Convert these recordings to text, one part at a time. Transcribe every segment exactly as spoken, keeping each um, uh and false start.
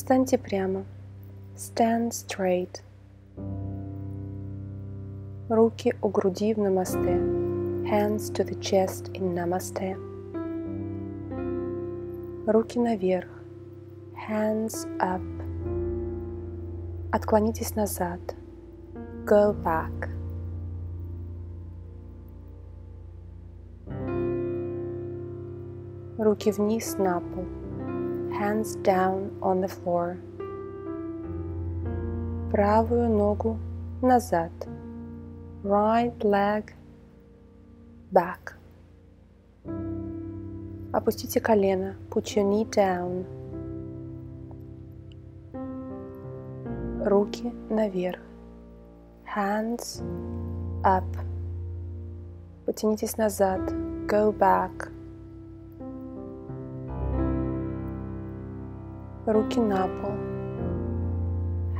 Встаньте прямо. Stand straight. Руки у груди в намасте. Hands to the chest in namaste. Руки наверх. Hands up. Отклонитесь назад. Go back. Руки вниз на пол. Hands down on the floor. Правую ногу назад. Right leg back. Опустите колено. Put your knee down. Руки наверх. Hands up. Потянитесь назад. Go back. Руки на пол.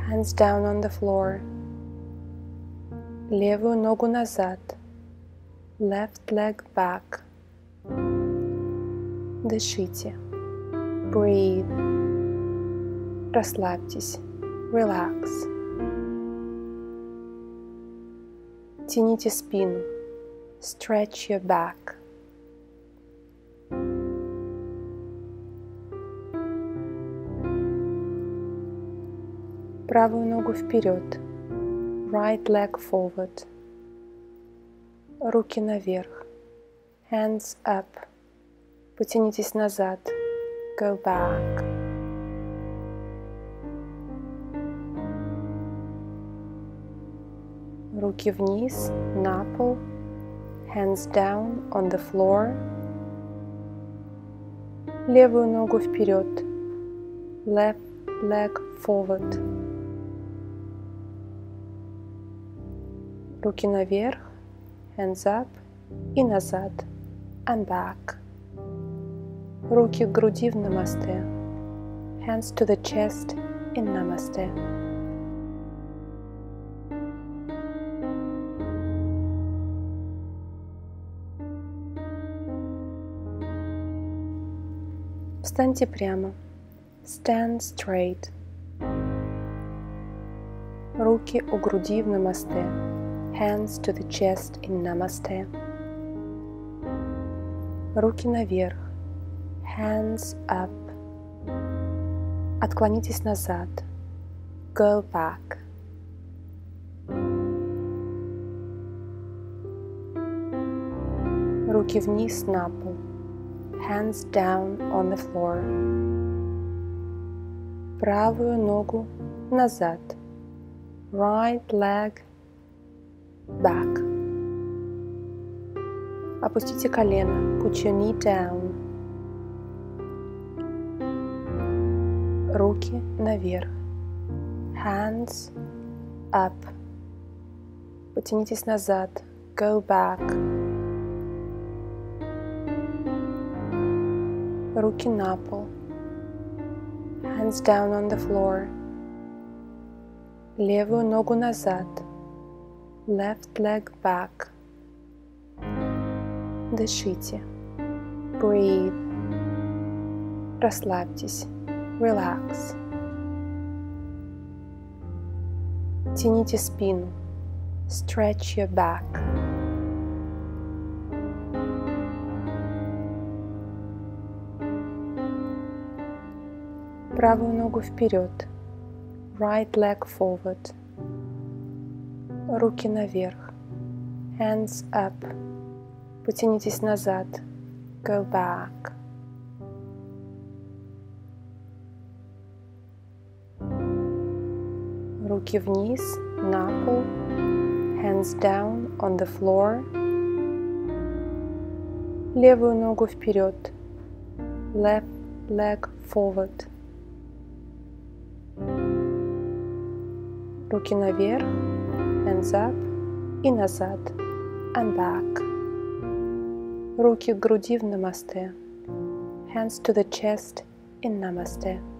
Hands down on the floor. Левую ногу назад. Left leg back. Дышите. Breathe. Расслабьтесь. Relax. Тяните спину. Stretch your back. Правую ногу вперед. Right leg forward. Руки наверх. Hands up. Потянитесь назад. Go back. Руки вниз, на пол. Hands down on the floor. Левую ногу вперед. Left leg forward. Руки наверх, hands up, и назад, and back. Руки к груди в намасте, hands to the chest in namaste. Встаньте прямо, stand straight. Руки у груди в намасте. Hands to the chest in namaste. Руки наверх. Hands up. Отклонитесь назад. Go back. Руки вниз на пол. Hands down on the floor. Правую ногу назад. Right leg back. Опустите колено. Put your knee down. Руки наверх. Hands up. Потянитесь назад. Go back. Руки на пол. Hands down on the floor. Левую ногу назад. Left leg back. Дышите. Breathe. Расслабьтесь. Relax. Тяните спину. Stretch your back. Правую ногу вперед. Right leg forward. Руки наверх. Hands up. Потянитесь назад. Go back. Руки вниз, на пол. Hands down on the floor. Левую ногу вперед. Left leg forward. Руки наверх. Hands up, и назад, and back. Руки к груди в намасте. Hands to the chest in namaste.